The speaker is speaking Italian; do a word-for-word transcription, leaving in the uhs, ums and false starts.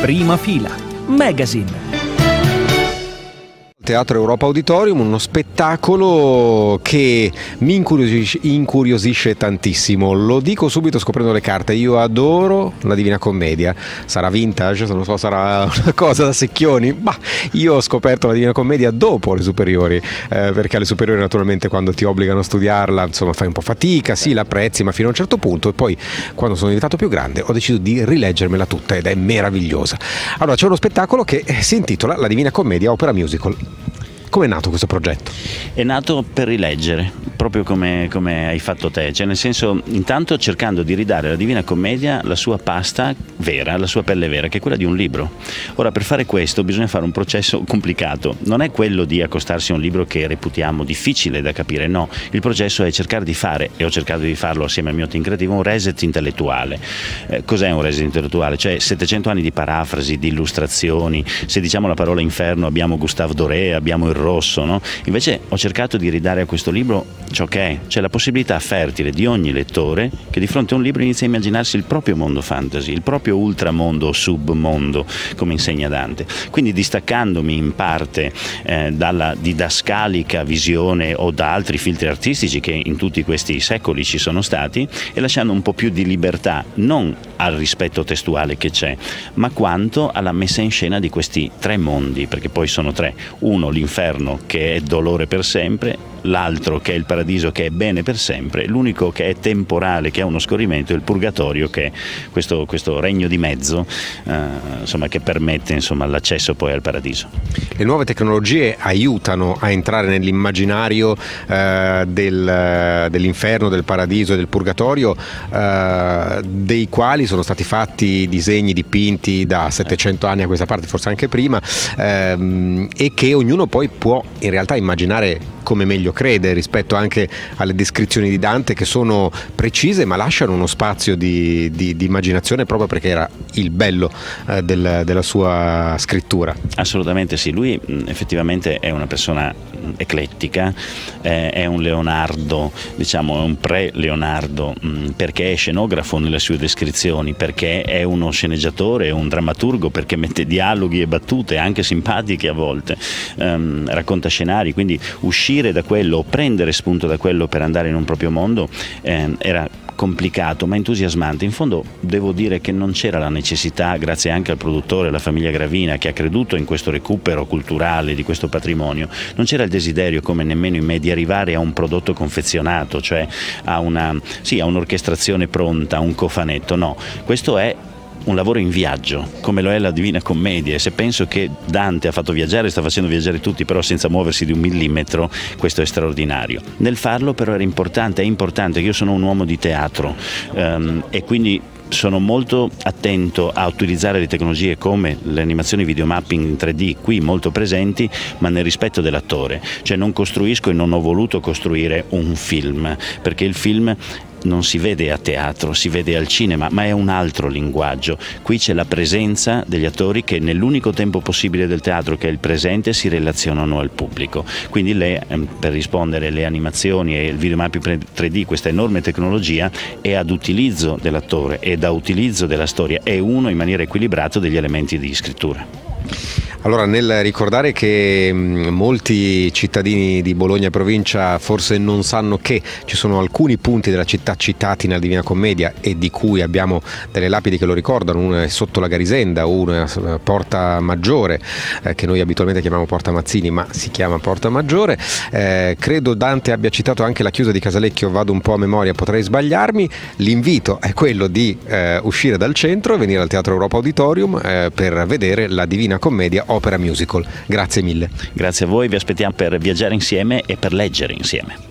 Prima fila, Magazine. Teatro Europa Auditorium, uno spettacolo che mi incuriosisce, incuriosisce tantissimo, lo dico subito scoprendo le carte. Io adoro La Divina Commedia, sarà vintage, non so, sarà una cosa da secchioni, ma io ho scoperto La Divina Commedia dopo le superiori, eh, perché alle superiori naturalmente quando ti obbligano a studiarla insomma fai un po' fatica, sì la apprezzi ma fino a un certo punto, e poi quando sono diventato più grande ho deciso di rileggermela tutta ed è meravigliosa. Allora c'è uno spettacolo che si intitola La Divina Commedia Opera Musical. Come è nato questo progetto? È nato per rileggere, proprio come, come hai fatto te, cioè nel senso, intanto cercando di ridare alla Divina Commedia la sua pasta vera, la sua pelle vera, che è quella di un libro. Ora, per fare questo bisogna fare un processo complicato, non è quello di accostarsi a un libro che reputiamo difficile da capire, no, il processo è cercare di fare, e ho cercato di farlo assieme al mio team creativo, un reset intellettuale. Eh, cos'è un reset intellettuale? Cioè settecento anni di parafrasi, di illustrazioni, se diciamo la parola inferno abbiamo Gustave Doré, abbiamo il rosso, no? Invece ho cercato di ridare a questo libro ciò che è, cioè la possibilità fertile di ogni lettore che di fronte a un libro inizia a immaginarsi il proprio mondo fantasy, il proprio ultramondo o submondo, come insegna Dante. Quindi distaccandomi in parte eh, dalla didascalica visione o da altri filtri artistici che in tutti questi secoli ci sono stati, e lasciando un po' più di libertà, non al rispetto testuale che c'è, ma quanto alla messa in scena di questi tre mondi, perché poi sono tre: uno, l'inferno, che è dolore per sempre, l'altro che è il paradiso, che è bene per sempre, l'unico che è temporale, che è uno scorrimento, è il purgatorio, che è questo, questo regno di mezzo eh, insomma, che permette insomma, l'accesso poi al paradiso. Le nuove tecnologie aiutano a entrare nell'immaginario eh, del, dell'inferno, del paradiso e del purgatorio, eh, dei quali sono stati fatti disegni dipinti da settecento anni a questa parte, forse anche prima, ehm, e che ognuno poi può in realtà immaginare come meglio crede, rispetto anche alle descrizioni di Dante, che sono precise ma lasciano uno spazio di, di, di immaginazione, proprio perché era il bello eh, del, della sua scrittura. Assolutamente sì, lui effettivamente è una persona eclettica, eh, è un Leonardo, diciamo è un pre-Leonardo, mh, perché è scenografo nelle sue descrizioni, perché è uno sceneggiatore, un drammaturgo, perché mette dialoghi e battute anche simpatiche a volte, ehm, racconta scenari, quindi uscire da quello, prendere spunto da quello per andare in un proprio mondo eh, era complicato ma entusiasmante. In fondo devo dire che non c'era la necessità, grazie anche al produttore, alla famiglia Gravina, che ha creduto in questo recupero culturale di questo patrimonio, non c'era il desiderio, come nemmeno i media, di arrivare a un prodotto confezionato, cioè a una, sì, a un'orchestrazione pronta, a un cofanetto, no, questo è un lavoro in viaggio, come lo è La Divina Commedia, e se penso che Dante ha fatto viaggiare, sta facendo viaggiare tutti, però senza muoversi di un millimetro, questo è straordinario. Nel farlo però era importante, è importante che io sono un uomo di teatro ehm, e quindi sono molto attento a utilizzare le tecnologie come le animazioni videomapping in tre D, qui molto presenti, ma nel rispetto dell'attore, cioè non costruisco e non ho voluto costruire un film, perché il film non si vede a teatro, si vede al cinema, ma è un altro linguaggio. Qui c'è la presenza degli attori che nell'unico tempo possibile del teatro, che è il presente, si relazionano al pubblico. Quindi le, per rispondere, le animazioni e il videomapping tre D, questa enorme tecnologia, è ad utilizzo dell'attore ed a utilizzo della storia, è uno in maniera equilibrata degli elementi di scrittura. Allora, nel ricordare che molti cittadini di Bologna e provincia forse non sanno che ci sono alcuni punti della città citati nella Divina Commedia e di cui abbiamo delle lapidi che lo ricordano, una è sotto la Garisenda, una è Porta Maggiore, eh, che noi abitualmente chiamiamo Porta Mazzini ma si chiama Porta Maggiore, eh, credo Dante abbia citato anche la chiesa di Casalecchio, vado un po' a memoria, potrei sbagliarmi. L'invito è quello di eh, uscire dal centro e venire al Teatro Europa Auditorium eh, per vedere La Divina Commedia Opera Musical. Grazie mille. Grazie a voi, vi aspettiamo per viaggiare insieme e per leggere insieme.